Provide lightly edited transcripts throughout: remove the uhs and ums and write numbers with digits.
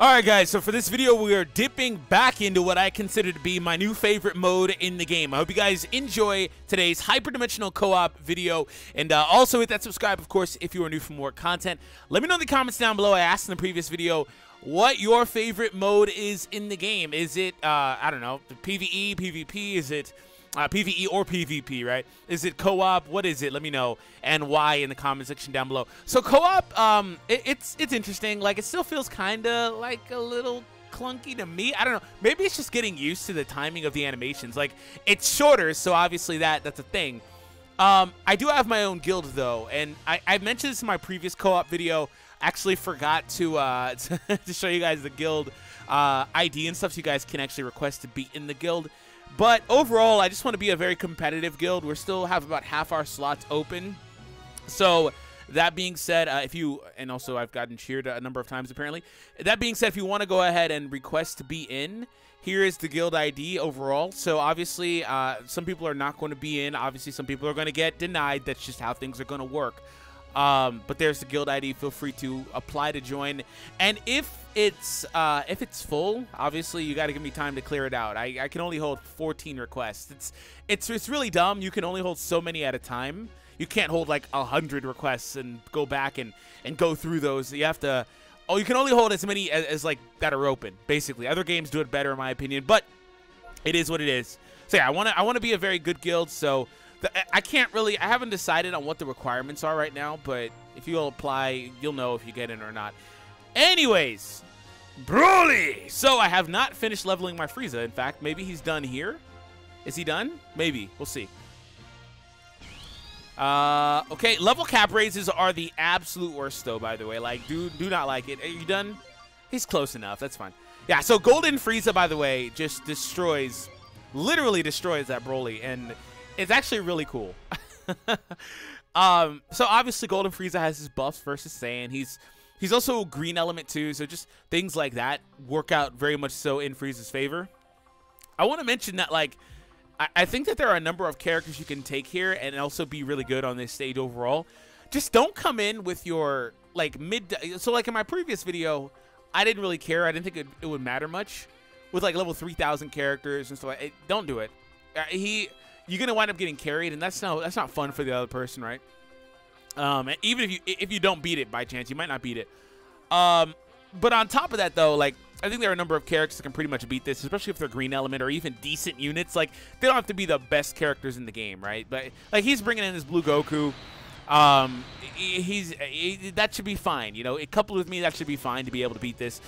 Alright guys, so for this video we are dipping back into what I consider to be my new favorite mode in the game. I hope you guys enjoy today's Hyperdimensional Co-op video, and also hit that subscribe, of course, if you are new for more content. Let me know in the comments down below, I asked in the previous video, what your favorite mode is in the game. Is it, I don't know, PvE, PvP, is it PvE or PvP, right? Is it co-op? What is it? Let me know, and why, in the comment section down below. So co-op, it's interesting. Like, it still feels kind of like a little clunky to me. I don't know. Maybe it's just getting used to the timing of the animations. Like, it's shorter, so obviously that's a thing. I do have my own guild though, and I mentioned this in my previous co-op video. Actually forgot to show you guys the guild ID and stuff, so you guys can actually request to be in the guild. But overall, I just want to be a very competitive guild. We still have about half our slots open. So that being said, and also I've gotten cheered a number of times apparently. That being said, if you want to go ahead and request to be in, here is the guild ID overall. So obviously, some people are not going to be in. Obviously, some people are going to get denied. That's just how things are going to work. But there's the guild ID. Feel free to apply to join. And if it's full, obviously you got to give me time to clear it out. I can only hold 14 requests. It's really dumb. You can only hold so many at a time. You can't hold like 100 requests and go back and go through those. You have to. Oh, you can only hold as many as like that are open. Basically, other games do it better in my opinion. But it is what it is. So yeah, I want to be a very good guild. So. I haven't decided on what the requirements are right now, but if you'll apply, you'll know if you get in or not. Anyways, Broly! So I have not finished leveling my Frieza. In fact, maybe he's done here. Is he done? Maybe. We'll see. Okay, level cap raises are the absolute worst, though, by the way. Like, do not like it. Are you done? He's close enough. That's fine. Yeah, so Golden Frieza, by the way, just destroys, literally destroys that Broly, and it's actually really cool. So obviously Golden Frieza has his buffs versus Saiyan. He's also green element too, so just things like that work out very much so in Frieza's favor. I want to mention that, like, I think that there are a number of characters you can take here and also be really good on this stage overall. Just don't come in with your, like, so like in my previous video, I didn't really care. I didn't think it would matter much with like level 3,000 characters and stuff like that. Don't do it. You're gonna wind up getting carried, and that's not fun for the other person, right? And even if you don't beat it by chance, you might not beat it. But on top of that, though, like, I think there are a number of characters that can pretty much beat this, especially if they're green element or even decent units. Like, they don't have to be the best characters in the game, right? But like, he's bringing in his blue Goku. That should be fine, you know. It coupled with me, that should be fine to be able to beat this.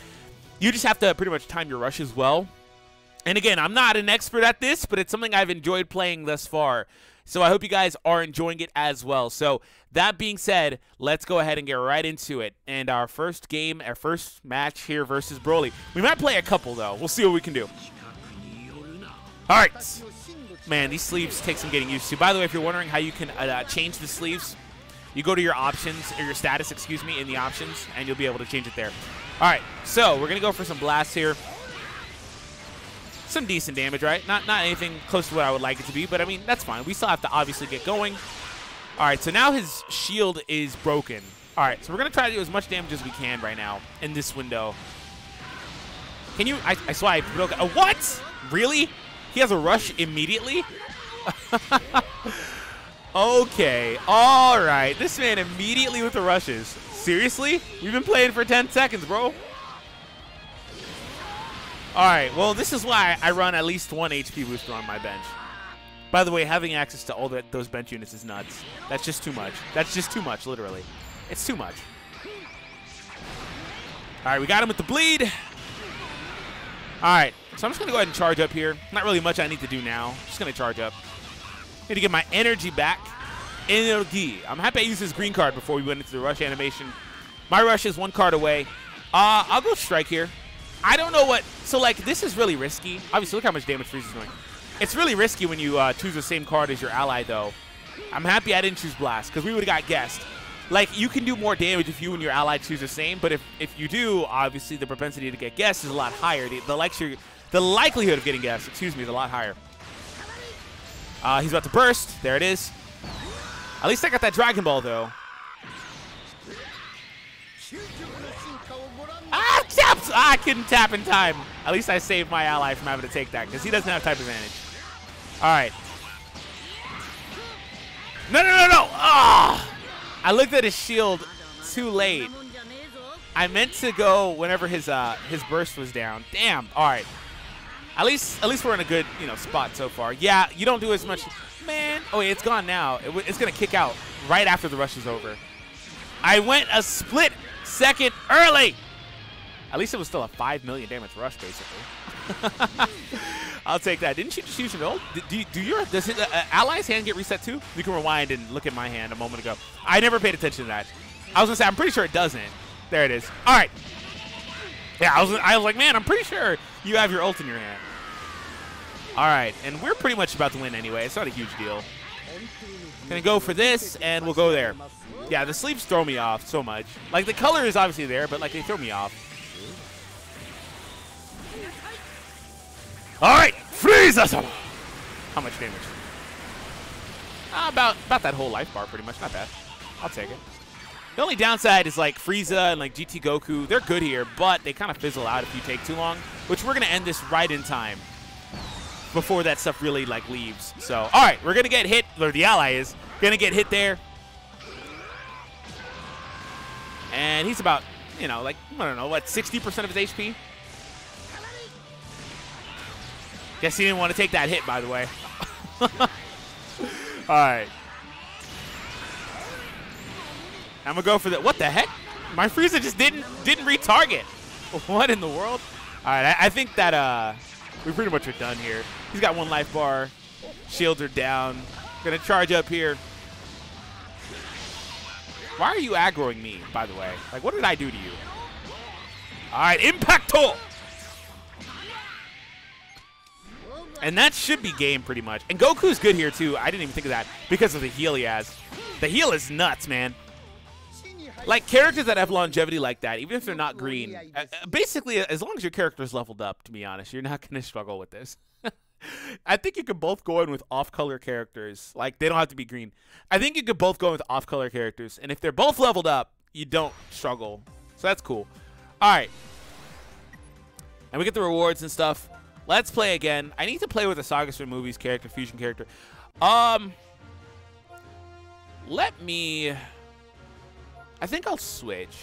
You just have to pretty much time your rush as well. And again, I'm not an expert at this, but it's something I've enjoyed playing thus far. So I hope you guys are enjoying it as well. So that being said, let's go ahead and get right into it. And our first game, our first match here versus Broly. We might play a couple, though. We'll see what we can do. All right. Man, these sleeves take some getting used to. By the way, if you're wondering how you can change the sleeves, you go to your options, or your status, excuse me, in the options, and you'll be able to change it there. All right, so we're going to go for some blasts here. Some decent damage, right? Not anything close to what I would like it to be, but I mean, that's fine. We still have to obviously get going. All right, so now his shield is broken. All right, so we're going to try to do as much damage as we can right now in this window. Can you? I swiped. Okay. Oh, what? Really? He has a rush immediately? Okay. All right. This man immediately with the rushes. Seriously? We've been playing for 10 seconds, bro. Alright, well, this is why I run at least one HP booster on my bench. By the way, having access to all those bench units is nuts. That's just too much. That's just too much, literally. It's too much. Alright, we got him with the bleed. Alright, so I'm just going to go ahead and charge up here. Not really much I need to do now. Just going to charge up. Need to get my energy back. Energy. I'm happy I used this green card before we went into the rush animation. My rush is one card away. I'll go strike here. I don't know what, so like, this is really risky. Obviously, look how much damage Frieza's doing. It's really risky when you choose the same card as your ally, though. I'm happy I didn't choose Blast, because we would have got guessed. Like, you can do more damage if you and your ally choose the same, but if you do, obviously the propensity to get guessed is a lot higher. The likelihood of getting guessed, excuse me, is a lot higher. He's about to burst. There it is. At least I got that Dragon Ball, though. I couldn't tap in time. At least I saved my ally from having to take that because he doesn't have type advantage. All right. No, no, no, no. Oh, I looked at his shield too late. I meant to go whenever his burst was down. Damn. All right. At least we're in a good, you know, spot so far. Yeah, you don't do as much. Man. Oh, wait, it's gone now. It's going to kick out right after the rush is over. I went a split second early. At least it was still a 5 million damage rush, basically. I'll take that. Didn't you just use your ult? Does his ally's hand get reset too? You can rewind and look at my hand a moment ago. I never paid attention to that. I was going to say, I'm pretty sure it doesn't. There it is. All right. Yeah, I was like, man, I'm pretty sure you have your ult in your hand. All right, and we're pretty much about to win anyway. It's not a huge deal. Gonna go for this, and we'll go there. Yeah, the sleeps throw me off so much. Like, the color is obviously there, but, like, they throw me off. All right, Frieza! How much damage? About that whole life bar, pretty much. Not bad. I'll take it. The only downside is, like, Frieza and, like, GT Goku. They're good here, but they kind of fizzle out if you take too long, which we're gonna end this right in time before that stuff really, like, leaves. So, all right, we're going to get hit, or the ally is going to get hit there. And he's about, you know, like, I don't know, what, 60% of his HP? Guess he didn't want to take that hit, by the way. All right. I'm going to go for the, what the heck? My Frieza just didn't retarget. What in the world? All right, I think that, we pretty much are done here. He's got one life bar. Shields are down. Gonna charge up here. Why are you aggroing me, by the way? Like, what did I do to you? All right, impact toll. And that should be game pretty much. And Goku's good here too. I didn't even think of that because of the heal he has. The heal is nuts, man. Like, characters that have longevity like that, even if they're not green, basically, as long as your character's leveled up, to be honest, you're not going to struggle with this. I think you could both go in with off-color characters. Like, they don't have to be green. I think you could both go in with off-color characters, and if they're both leveled up, you don't struggle. So that's cool. All right. And we get the rewards and stuff. Let's play again. I need to play with a Saga Stream Movies character, fusion character. Let me... I think I'll switch.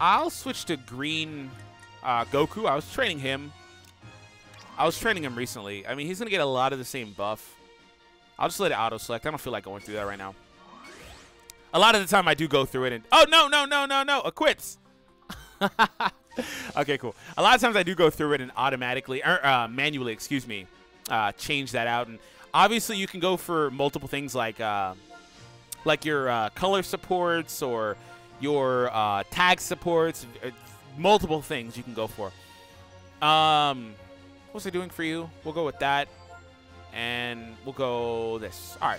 I'll switch to green Goku. I was training him. I was training him recently. I mean, he's going to get a lot of the same buff. I'll just let it auto-select. I don't feel like going through that right now. A lot of the time I do go through it and... Oh, no, no, no, no, no. Equips. Okay, cool. A lot of times I do go through it and automatically... manually, excuse me. Change that out. And obviously, you can go for multiple things like your color supports or your tag supports, multiple things you can go for. What's it doing for you? We'll go with that, and we'll go this. All right.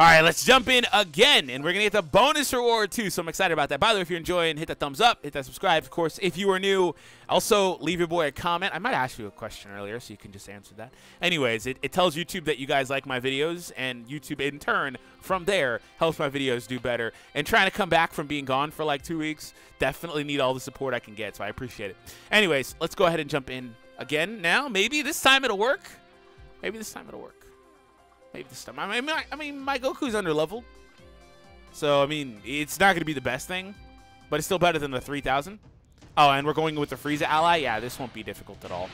All right, let's jump in again, and we're going to get the bonus reward too, so I'm excited about that. By the way, if you're enjoying, hit that thumbs up, hit that subscribe, of course, if you are new. Also, leave your boy a comment. I might ask you a question earlier, so you can just answer that. Anyways, it tells YouTube that you guys like my videos, and YouTube, in turn, from there, helps my videos do better. And trying to come back from being gone for like 2 weeks, definitely need all the support I can get, so I appreciate it. Anyways, let's go ahead and jump in again now. Maybe this time it'll work. Maybe this time it'll work. Maybe this time. I mean, my Goku's underleveled. So, I mean, it's not going to be the best thing, but it's still better than the 3,000. Oh, and we're going with the Frieza ally. Yeah, this won't be difficult at all.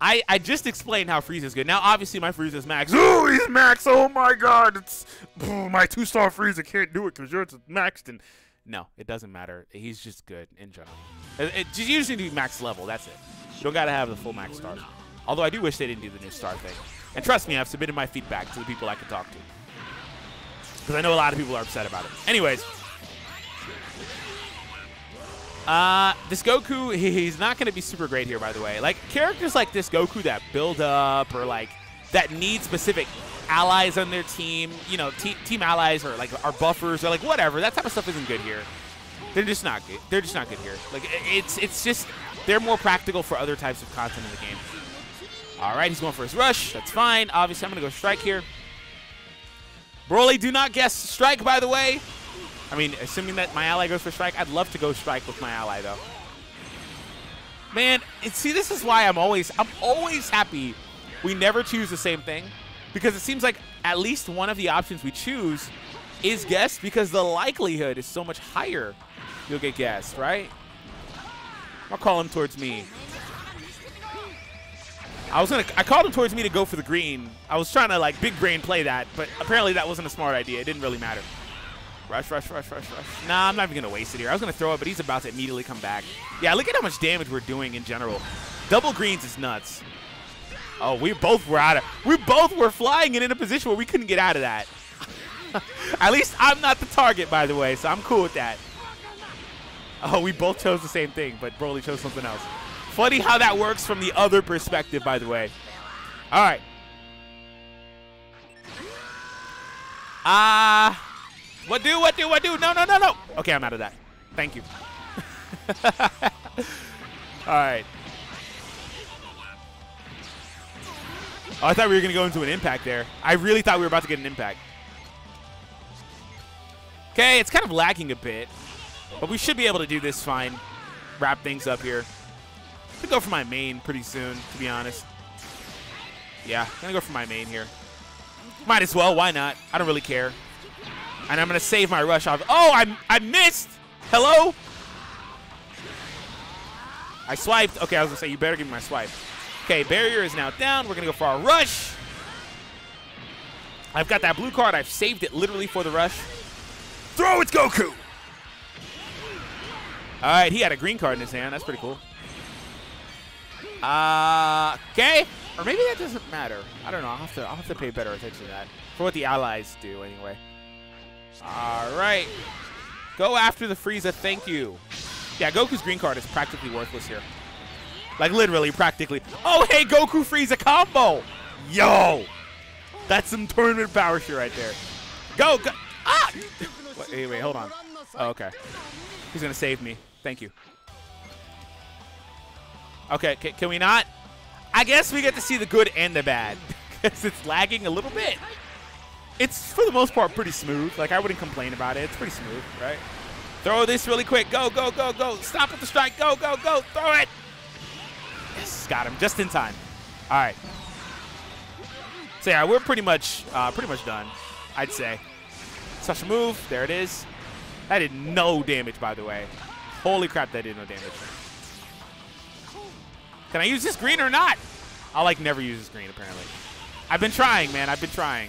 I just explained how Frieza's good. Now, obviously, my Frieza's max. Ooh, he's max. Oh, my God. It's my 2-star Frieza can't do it because yours is maxed. And no, it doesn't matter. He's just good in general. It just usually do max level. That's it. You don't got to have the full max stars. Although I do wish they didn't do the new star thing. And trust me, I've submitted my feedback to the people I can talk to. Because I know a lot of people are upset about it. Anyways. This Goku, he's not going to be super great here, by the way. Like, characters like this Goku that build up or, like, that need specific allies on their team. You know, team allies or, like, our buffers or, like, whatever. That type of stuff isn't good here. They're just not good. They're just not good here. Like, it's just they're more practical for other types of content in the game. All right, he's going for his rush. That's fine. Obviously, I'm going to go strike here. Broly, do not guess strike, by the way. I mean, assuming that my ally goes for strike, I'd love to go strike with my ally, though. Man, and see, this is why I'm always happy we never choose the same thing, because it seems like at least one of the options we choose is guessed, because the likelihood is so much higher you'll get guessed, right? I'll call him towards me. I called him towards me to go for the green. I was trying to, like, big brain play that, but apparently that wasn't a smart idea. It didn't really matter. Rush. Nah, I'm not even going to waste it here. I was going to throw it, but he's about to immediately come back. Yeah, look at how much damage we're doing in general. Double greens is nuts. Oh, we both were flying and in a position where we couldn't get out of that. At least I'm not the target, by the way, so I'm cool with that. Oh, we both chose the same thing, but Broly chose something else. Funny how that works from the other perspective, by the way. All right. What do? No. Okay, I'm out of that. Thank you. All right. Oh, I thought we were going to go into an impact there. I really thought we were about to get an impact. Okay, it's kind of lagging a bit, but we should be able to do this fine. Wrap things up here. I'm gonna go for my main pretty soon, to be honest. Yeah, I'm gonna go for my main here. Might as well, why not? I don't really care. And I'm gonna save my rush off. Oh, I missed! Hello? I swiped. Okay, I was gonna say, you better give me my swipe. Okay, barrier is now down. We're gonna go for our rush. I've got that blue card. I've saved it literally for the rush. Throw it, Goku! All right, he had a green card in his hand. That's pretty cool. Okay. Or maybe that doesn't matter. I don't know. I'll have to pay better attention to that. For what the allies do, anyway. All right. Go after the Frieza. Thank you. Yeah, Goku's green card is practically worthless here. Like, literally, practically. Oh, hey, Goku Frieza combo. Yo. That's some tournament power shit right there. Go, go. Ah! Wait, hold on. Oh, okay. He's going to save me. Thank you. Okay, can we not? I guess we get to see the good and the bad, because it's lagging a little bit. It's, for the most part, pretty smooth. Like, I wouldn't complain about it. It's pretty smooth, right? Throw this really quick. Go. Stop with the strike. Go. Throw it. Yes, got him just in time. All right. So, yeah, we're pretty much done, I'd say. Such a move. There it is. That did no damage, by the way. Holy crap, that did no damage. Can I use this green or not? I'll, like, never use this green, apparently. I've been trying, man. I've been trying.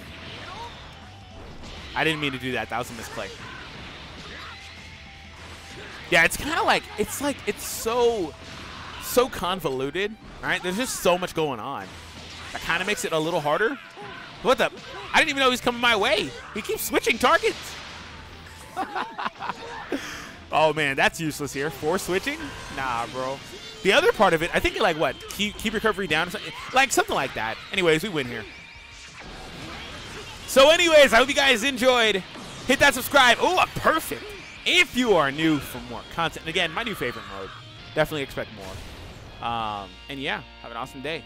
I didn't mean to do that. That was a misclick. Yeah, it's kind of like, it's so convoluted, right? There's just so much going on. That kind of makes it a little harder. What the? I didn't even know he was coming my way. He keeps switching targets. Oh, man, that's useless here. Force switching? Nah, bro. The other part of it, I think, like, what? Keep recovery down or something? Like, something like that. Anyways, we win here. So, anyways, I hope you guys enjoyed. Hit that subscribe. Oh, perfect. If you are new for more content. And again, my new favorite mode. Definitely expect more. And, yeah, have an awesome day.